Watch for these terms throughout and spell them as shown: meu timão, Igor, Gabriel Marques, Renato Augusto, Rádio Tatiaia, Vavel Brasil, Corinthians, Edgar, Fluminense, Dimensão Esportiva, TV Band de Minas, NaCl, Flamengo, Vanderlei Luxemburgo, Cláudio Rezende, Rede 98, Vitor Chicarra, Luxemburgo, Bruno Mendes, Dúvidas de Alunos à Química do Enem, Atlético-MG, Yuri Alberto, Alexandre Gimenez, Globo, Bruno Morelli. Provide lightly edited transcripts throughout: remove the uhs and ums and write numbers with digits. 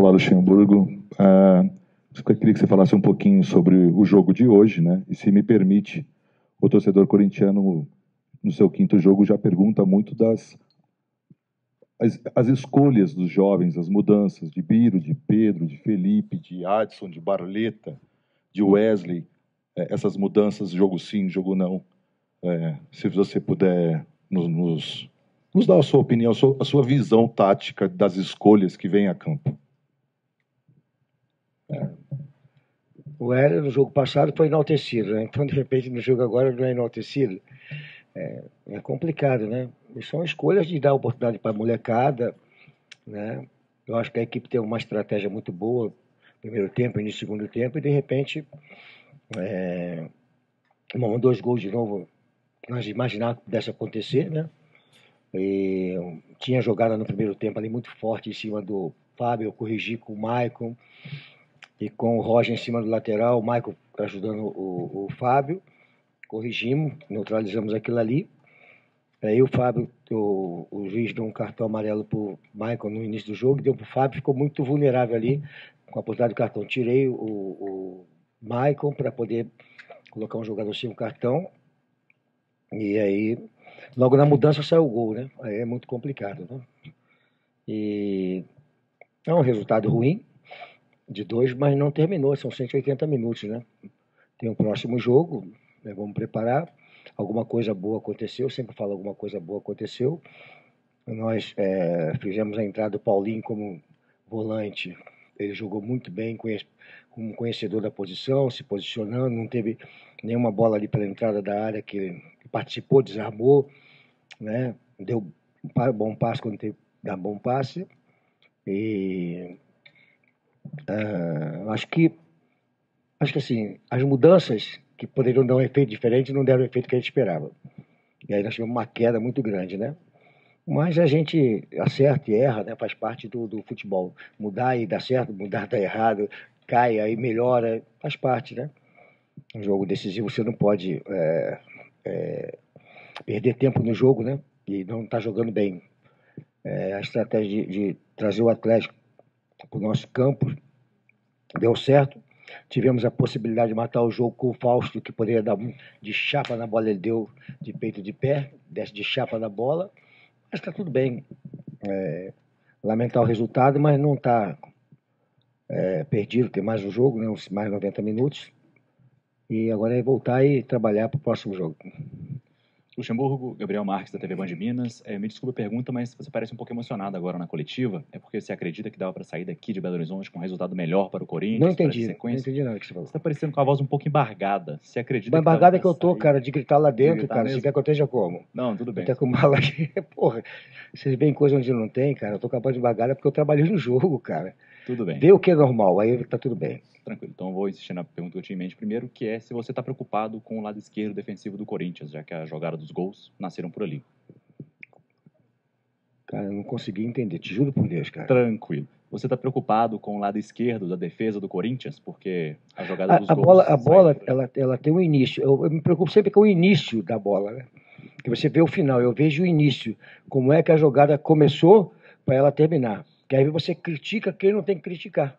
Olá, Luxemburgo. Eu queria que você falasse um pouquinho sobre o jogo de hoje, né? E se me permite, o torcedor corintiano, no seu quinto jogo, já pergunta muito das as escolhas dos jovens, as mudanças de Biro, de Pedro, de Felipe, de Adson, de Barleta, de Wesley, essas mudanças, jogo sim, jogo não. Se você puder nos dar a sua opinião, a sua visão tática das escolhas que vem a campo. O Hélio, no jogo passado, foi enaltecido, né? Então, de repente, no jogo agora não é enaltecido. É complicado, né? E são escolhas de dar oportunidade para a molecada, né? Eu acho que a equipe tem uma estratégia muito boa, primeiro tempo, início, segundo tempo, e de repente, um, dois gols de novo, nós imaginávamos que pudesse acontecer, né? E tinha jogada no primeiro tempo ali muito forte em cima do Fábio, eu corrigi com o Maicon e com o Roger em cima do lateral, o Maicon ajudando o Fábio. Corrigimos, neutralizamos aquilo ali. Aí o Fábio, o juiz deu um cartão amarelo para o Maicon no início do jogo, deu para o Fábio, ficou muito vulnerável ali com a oportunidade do cartão. Tirei o Maicon para poder colocar um jogador sem um cartão. E aí, logo na mudança saiu o gol, né? Aí é muito complicado, né? E é um resultado ruim, de 2, mas não terminou, são 180 minutos, né? Tem um próximo jogo, né? Vamos preparar. Alguma coisa boa aconteceu, eu sempre falo alguma coisa boa aconteceu. Nós fizemos a entrada do Paulinho como volante, ele jogou muito bem, como conhecedor da posição, se posicionando, não teve nenhuma bola ali pela entrada da área que ele participou, desarmou, né? Deu um bom passe quando teve dar um bom passe. E acho que assim, as mudanças que poderiam dar um efeito diferente não deram o efeito que a gente esperava. E aí nós tivemos uma queda muito grande, né? Mas a gente acerta e erra, né? Faz parte do futebol. Mudar e dar certo, mudar e dar errado, cai aí melhora, faz parte, né? Um jogo decisivo, você não pode perder tempo no jogo, né? E não tá jogando bem. A estratégia de trazer o Atlético para o nosso campo deu certo. Tivemos a possibilidade de matar o jogo com o Fausto, que poderia dar de chapa na bola, ele deu de peito de pé, desce de chapa na bola, mas está tudo bem. Lamentar o resultado, mas não está perdido, tem mais um jogo, né? Mais 90 minutos, e agora é voltar e trabalhar para o próximo jogo. Luxemburgo, Gabriel Marques, da TV Band de Minas. Me desculpa a pergunta, mas você parece um pouco emocionado agora na coletiva. É porque você acredita que dava para sair daqui de Belo Horizonte com um resultado melhor para o Corinthians? Não entendi, não entendi nada que você falou. Você está parecendo com a voz um pouco embargada. Você acredita? Mas embargada que eu tô, cara, de gritar lá dentro, gritar, cara. Mesmo? Se quer que eu esteja como? Não, tudo bem. Até com mala aqui. Porra, vocês veem coisa onde não tem, cara. Eu tô com a voz embargada porque eu trabalhei no jogo, cara. Tudo bem. Deu o que é normal, aí tá tudo bem. Tranquilo, então eu vou insistir na pergunta que eu tinha em mente primeiro, que é se você tá preocupado com o lado esquerdo defensivo do Corinthians, já que a jogada dos gols nasceram por ali. Cara, eu não consegui entender, te juro por Deus, cara. Tranquilo. Você tá preocupado com o lado esquerdo da defesa do Corinthians, porque a jogada dos gols... A bola, ela tem um início, eu me preocupo sempre com o início da bola, né? Porque você vê o final, eu vejo o início, como é que a jogada começou para ela terminar. Porque aí você critica quem não tem que criticar.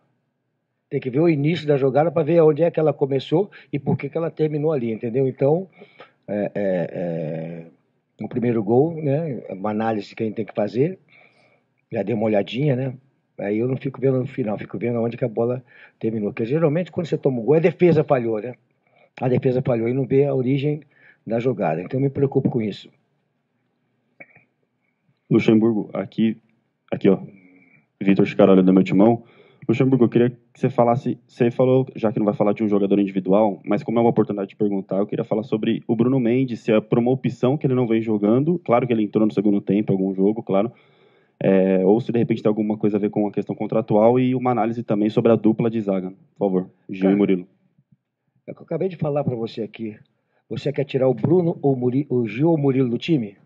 Tem que ver o início da jogada para ver onde é que ela começou e por que ela terminou ali, entendeu? Então, no primeiro gol, né, uma análise que a gente tem que fazer, já dei uma olhadinha, né? Aí eu não fico vendo no final, fico vendo onde que a bola terminou. Porque geralmente quando você toma o gol, a defesa falhou, né? A defesa falhou e não vê a origem da jogada. Então eu me preocupo com isso. Luxemburgo, aqui ó. Vitor Chicarra, do Meu Timão. Luxemburgo, eu queria que você falasse, você falou, já que não vai falar de um jogador individual, mas como é uma oportunidade de perguntar, eu queria falar sobre o Bruno Mendes, se é por uma opção que ele não vem jogando, claro que ele entrou no segundo tempo, algum jogo, claro, ou se de repente tem alguma coisa a ver com a questão contratual e uma análise também sobre a dupla de zaga. Por favor, Gil e Murilo. É o que eu acabei de falar para você aqui. Você quer tirar o Bruno, ou o Gil ou o Murilo do time?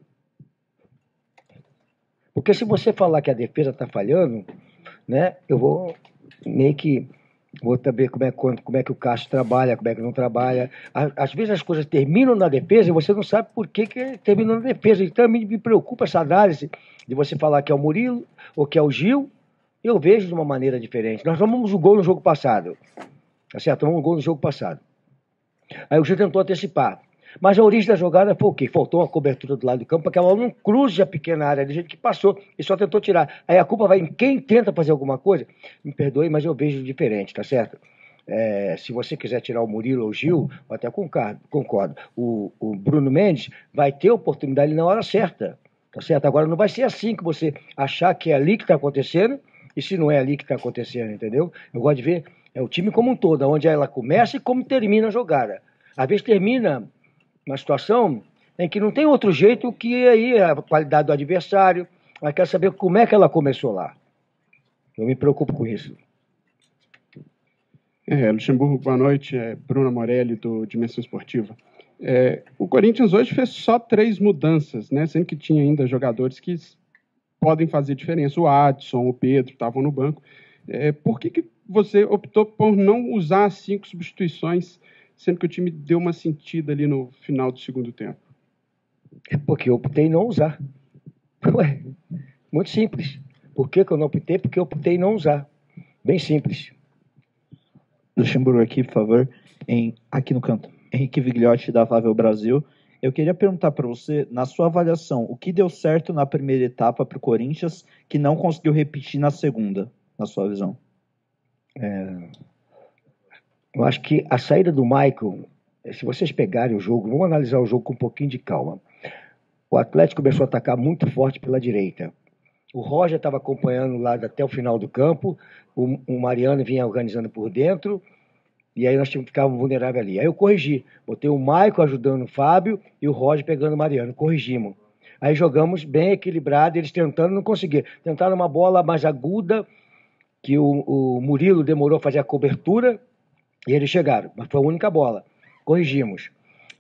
Porque se você falar que a defesa está falhando, né, eu vou meio que vou saber como é que o Cássio trabalha, como é que não trabalha. Às vezes as coisas terminam na defesa e você não sabe por que terminou na defesa. Então me preocupa essa análise de você falar que é o Murilo ou que é o Gil, eu vejo de uma maneira diferente. Nós tomamos um gol no jogo passado. Tá certo? Tomamos um gol no jogo passado. Aí o Gil tentou antecipar. Mas a origem da jogada foi o quê? Faltou uma cobertura do lado do campo para que ela não cruze a pequena área do jeito que passou e só tentou tirar. Aí a culpa vai em quem tenta fazer alguma coisa. Me perdoe, mas eu vejo diferente, tá certo? É, se você quiser tirar o Murilo ou o Gil, eu até concordo. O Bruno Mendes vai ter oportunidade na hora certa, tá certo? Agora não vai ser assim que você achar que é ali que está acontecendo e se não é ali que está acontecendo, entendeu? Eu gosto de ver o time como um todo, onde ela começa e como termina a jogada. Às vezes termina uma situação em que não tem outro jeito que aí a qualidade do adversário, mas quer saber como é que ela começou lá. Eu me preocupo com isso. Luxemburgo, boa noite. Bruno Morelli, do Dimensão Esportiva. O Corinthians hoje fez só 3 mudanças, né? Sendo que tinha ainda jogadores que podem fazer diferença. O Adson, o Pedro, estavam no banco. Por que você optou por não usar as 5 substituições, sendo que o time deu uma sentida ali no final do segundo tempo? É porque eu optei em não usar. Ué, muito simples. Por que eu não optei? Porque eu optei em não usar. Bem simples. Luxemburgo aqui, por favor. Aqui no canto. Henrique Vigliotti, da Vavel Brasil. Eu queria perguntar para você, na sua avaliação, o que deu certo na primeira etapa para o Corinthians que não conseguiu repetir na segunda, na sua visão? Eu acho que a saída do Michael, se vocês pegarem o jogo, vamos analisar o jogo com um pouquinho de calma. O Atlético começou a atacar muito forte pela direita. O Roger estava acompanhando lá até o final do campo, o Mariano vinha organizando por dentro, e aí nós ficávamos vulneráveis ali. Aí eu corrigi, botei o Michael ajudando o Fábio e o Roger pegando o Mariano, corrigimos. Aí jogamos bem equilibrado, eles tentando, não conseguiram. Tentaram uma bola mais aguda, que o Murilo demorou a fazer a cobertura, e eles chegaram, mas foi a única bola. Corrigimos.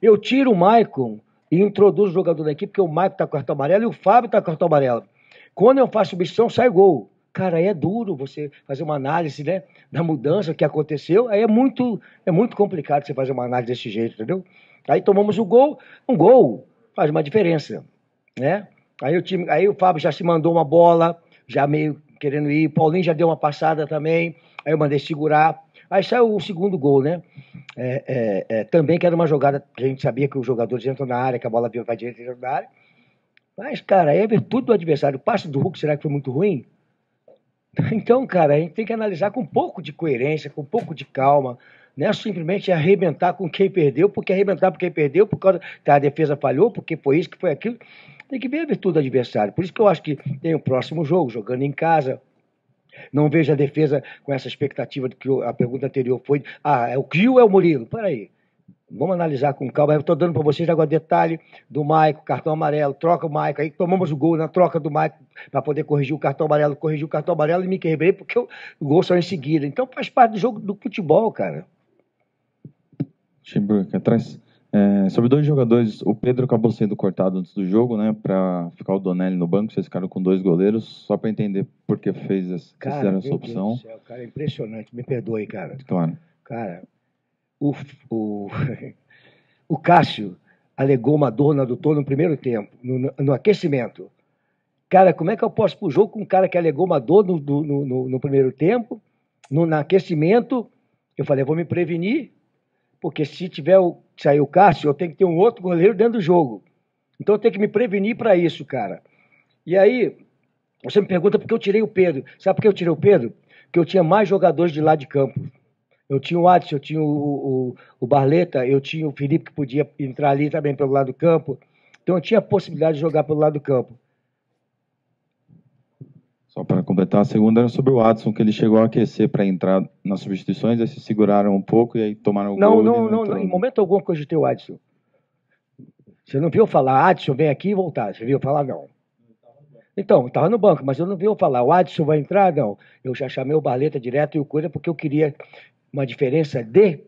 Eu tiro o Maicon e introduzo o jogador da equipe, porque o Maicon está com cartão amarelo e o Fábio está com cartão amarelo. Quando eu faço substituição, sai gol. Cara, aí é duro você fazer uma análise, né, da mudança que aconteceu. Aí é muito complicado você fazer uma análise desse jeito, entendeu? Aí tomamos o gol. Um gol faz uma diferença, né? Aí o Fábio já se mandou uma bola, já meio querendo ir. O Paulinho já deu uma passada também. Aí eu mandei segurar. Aí saiu o segundo gol, né? Também que era uma jogada que a gente sabia que os jogadores entram na área, que a bola veio para a direita e entram na área. Mas, cara, é virtude do adversário. O passe do Hulk, será que foi muito ruim? Então, cara, a gente tem que analisar com um pouco de coerência, com um pouco de calma. Não é simplesmente arrebentar com quem perdeu, porque arrebentar com quem perdeu, por causa que a defesa falhou, porque foi isso, que foi aquilo. Tem que ver a virtude do adversário. Por isso que eu acho que tem o próximo jogo, jogando em casa. Não vejo a defesa com essa expectativa de que a pergunta anterior foi, é o Gil, é o Murilo? Peraí, vamos analisar com calma. Eu estou dando para vocês agora detalhe do Maico, cartão amarelo, troca o Maico, aí tomamos o gol na troca do Maico para poder corrigir o cartão amarelo e me quebrei porque o gol saiu em seguida. Então faz parte do jogo do futebol, cara. Chimburg, atrás. Sobre 2 jogadores, o Pedro acabou sendo cortado antes do jogo, né, pra ficar o Donelli no banco, vocês ficaram com 2 goleiros, só pra entender por que fizeram essa opção. Deus do céu, cara, é impressionante, me perdoe, cara. Claro. Cara, o Cássio alegou uma dor no adutor no primeiro tempo, no aquecimento. Cara, como é que eu posso ir pro jogo com um cara que alegou uma dor no primeiro tempo, no aquecimento? Eu falei, eu vou me prevenir, porque se tiver sair o Cássio, eu tenho que ter um outro goleiro dentro do jogo. Então eu tenho que me prevenir para isso, cara. E aí, você me pergunta por que eu tirei o Pedro. Sabe por que eu tirei o Pedro? Porque eu tinha mais jogadores de lado de campo. Eu tinha o Adson, eu tinha o Barleta, eu tinha o Felipe que podia entrar ali também pelo lado do campo. Então eu tinha a possibilidade de jogar pelo lado do campo. Só para completar, a segunda era sobre o Adson, que ele chegou a aquecer para entrar nas substituições, aí se seguraram um pouco e aí tomaram o gol. Não, em momento algum eu cogitei o Adson. Você não viu falar, Adson vem aqui e voltar, você viu falar não. Então, estava no banco, mas eu não viu falar, o Adson vai entrar, não. Eu já chamei o Barleta direto e o Coisa, porque eu queria uma diferença de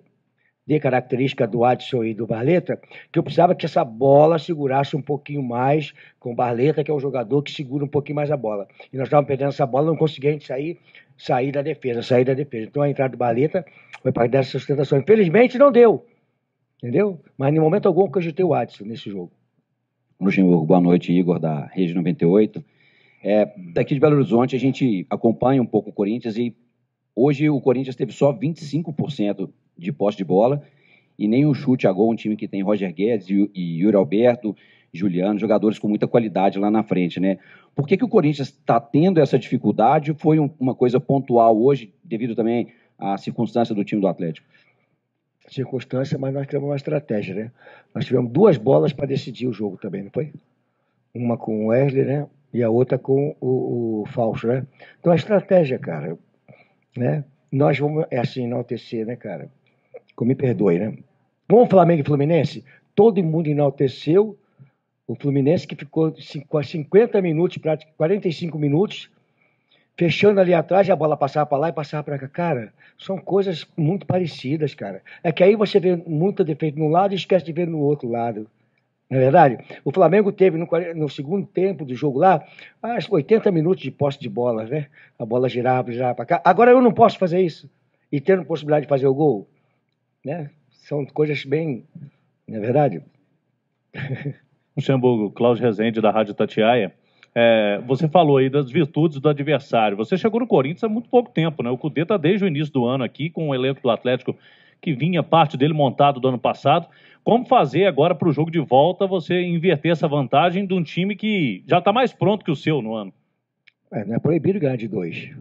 característica do Adson e do Barleta, que eu precisava que essa bola segurasse um pouquinho mais com o Barleta, que é um jogador que segura um pouquinho mais a bola. E nós estávamos perdendo essa bola, não conseguíamos sair da defesa. Então a entrada do Barleta foi para dar essa sustentação. Infelizmente não deu, entendeu? Mas em momento algum eu cogitei o Adson nesse jogo. Luxemburgo, boa noite. Igor, da Rede 98. Daqui de Belo Horizonte a gente acompanha um pouco o Corinthians e hoje o Corinthians teve só 25% de posse de bola e nem um chute a gol, um time que tem Roger Guedes e Yuri Alberto, Juliano, jogadores com muita qualidade lá na frente, né? Por que que o Corinthians está tendo essa dificuldade? Foi uma coisa pontual hoje, devido também à circunstância do time do Atlético? Circunstância, mas nós tivemos uma estratégia, né? Nós tivemos duas bolas para decidir o jogo também, não foi? Uma com o Wesley, né? E a outra com o Fausto, né? Então, a estratégia, cara, né? Nós vamos, enaltecer, né, cara? Me perdoe, né? Vamos Flamengo e Fluminense? Todo mundo enalteceu o Fluminense, que ficou 50 minutos, praticamente 45 minutos, fechando ali atrás, a bola passava para lá e passava para cá. Cara, são coisas muito parecidas, cara. É que aí você vê muito defeito num lado e esquece de ver no outro lado. Não é verdade? O Flamengo teve, no segundo tempo do jogo lá, 80 minutos de posse de bola, né? A bola girava para cá. Agora eu não posso fazer isso. E tendo possibilidade de fazer o gol, né? São coisas bem... Não é verdade? Luxemburgo, Cláudio Rezende, da Rádio Tatiaia. Você falou aí das virtudes do adversário. Você chegou no Corinthians há muito pouco tempo, né? O Cudê está desde o início do ano aqui, com o elenco do Atlético, que vinha parte dele montado do ano passado. Como fazer agora para o jogo de volta você inverter essa vantagem de um time que já está mais pronto que o seu no ano? Não é proibido ganhar de 2.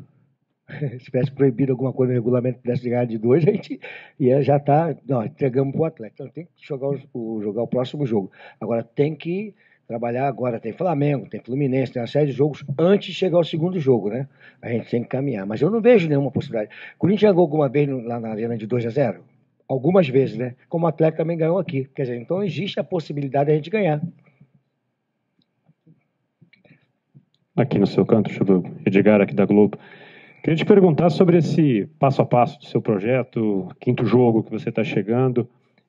Se tivesse proibido alguma coisa no regulamento, pudesse ganhar de 2, a gente ia já tá, não, entregamos para o Atlético. Então tem que jogar o próximo jogo. Agora tem que trabalhar agora. Tem Flamengo, tem Fluminense, tem uma série de jogos antes de chegar ao segundo jogo, né? A gente tem que caminhar. Mas eu não vejo nenhuma possibilidade. O Corinthians jogou alguma vez lá na Arena de 2-0? Algumas vezes, né? Como o Atlético também ganhou aqui. Quer dizer, então existe a possibilidade de a gente ganhar. Aqui no seu canto, Edgar, aqui da Globo. Queria te perguntar sobre esse passo a passo do seu projeto, quinto jogo que você está chegando,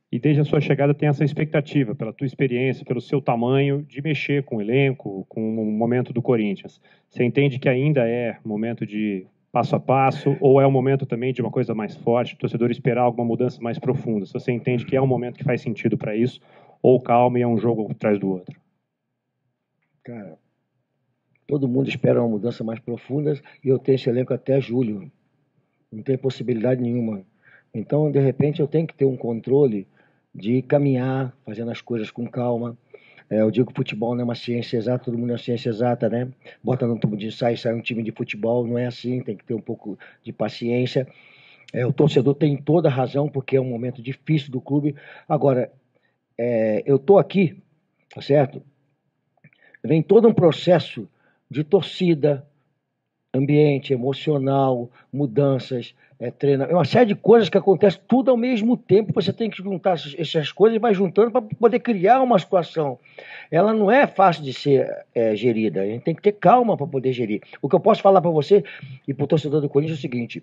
e desde a sua chegada tem essa expectativa, pela tua experiência, pelo seu tamanho, de mexer com o elenco, com o momento do Corinthians. Você entende que ainda é momento de passo a passo, ou é um momento também de uma coisa mais forte, o torcedor esperar alguma mudança mais profunda? Se você entende que é um momento que faz sentido para isso, ou calma e é um jogo atrás do outro? Cara... Todo mundo espera uma mudança mais profunda e eu tenho esse elenco até julho. Não tem possibilidade nenhuma. Então, de repente, eu tenho que ter um controle de caminhar, fazendo as coisas com calma. Eu digo que futebol não é uma ciência exata, todo mundo é uma ciência exata, né? Bota num tubo de ensaio, sai um time de futebol, não é assim, tem que ter um pouco de paciência. O torcedor tem toda a razão, porque é um momento difícil do clube. Agora, eu estou aqui, tá certo? Vem todo um processo de torcida, ambiente emocional, mudanças, treinamento, é uma série de coisas que acontecem tudo ao mesmo tempo. Você tem que juntar essas coisas e vai juntando para poder criar uma situação. Ela não é fácil de ser gerida, a gente tem que ter calma para poder gerir. O que eu posso falar para você e para o torcedor do Corinthians é o seguinte: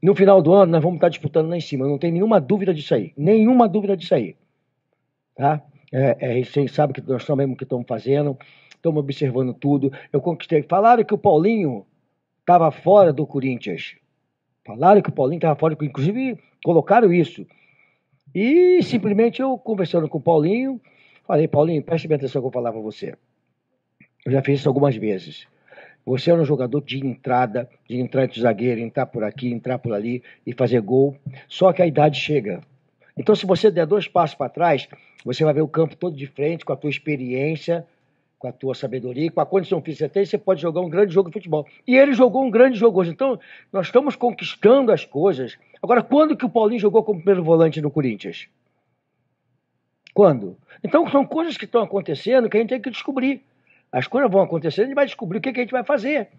no final do ano nós vamos estar disputando lá em cima, não tem nenhuma dúvida disso aí, nenhuma dúvida disso aí, tá? A gente sabe que nós sabemos o que estamos fazendo. Estamos observando tudo. Eu conquistei. Falaram que o Paulinho estava fora do Corinthians. Falaram que o Paulinho estava fora do Corinthians. Inclusive, colocaram isso. E, simplesmente, eu conversando com o Paulinho, falei: Paulinho, preste bem atenção que eu vou falar para você. Eu já fiz isso algumas vezes. Você é um jogador de entrada de zagueiro, entrar por aqui, entrar por ali e fazer gol. Só que a idade chega. Então, se você der 2 passos para trás, você vai ver o campo todo de frente, com a tua experiência, com a tua sabedoria, com a condição física que você pode jogar um grande jogo de futebol. E ele jogou um grande jogo hoje. Então, nós estamos conquistando as coisas. Agora, quando que o Paulinho jogou como primeiro volante no Corinthians? Quando? Então, são coisas que estão acontecendo que a gente tem que descobrir. As coisas vão acontecendo e a gente vai descobrir o que a gente vai fazer.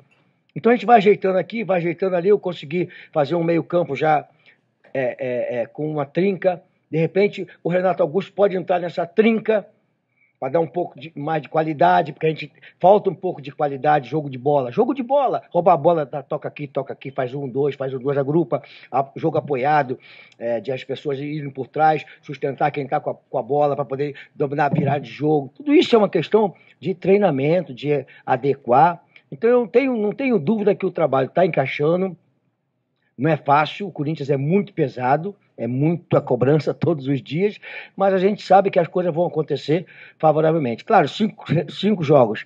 Então, a gente vai ajeitando aqui, vai ajeitando ali. Eu consegui fazer um meio-campo já com uma trinca. De repente, o Renato Augusto pode entrar nessa trinca, para dar um pouco mais de qualidade, porque a gente falta um pouco de qualidade, jogo de bola, rouba a bola, toca aqui, faz um, dois, agrupa, jogo apoiado, de as pessoas irem por trás, sustentar quem está com a bola, para poder dominar a virada de jogo. Tudo isso é uma questão de treinamento, de adequar. Então eu não tenho dúvida que o trabalho está encaixando. Não é fácil, o Corinthians é muito pesado, é muita cobrança todos os dias, mas a gente sabe que as coisas vão acontecer favoravelmente. Claro, cinco jogos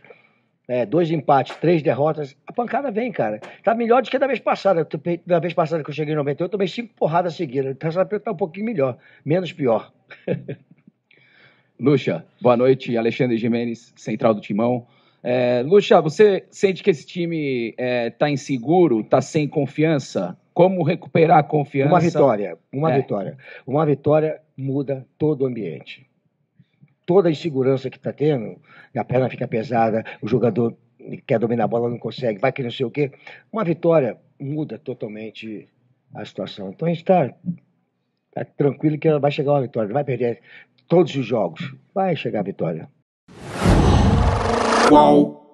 2 empates, 3 derrotas, a pancada vem, cara. Tá melhor do que da vez passada. Da vez passada que eu cheguei em 98, eu tomei 5 porradas seguidas. Dessa vez tá um pouquinho melhor, menos pior. Lucha, boa noite. Alexandre Gimenez, Central do Timão. Lucha, você sente que esse time tá inseguro, tá sem confiança? Como recuperar a confiança? Uma vitória. Uma vitória muda todo o ambiente. Toda a insegurança que está tendo, a perna fica pesada, o jogador quer dominar a bola, não consegue, vai que não sei o quê. Uma vitória muda totalmente a situação. Então a gente está tranquilo que vai chegar uma vitória, não vai perder todos os jogos, vai chegar a vitória. Qual?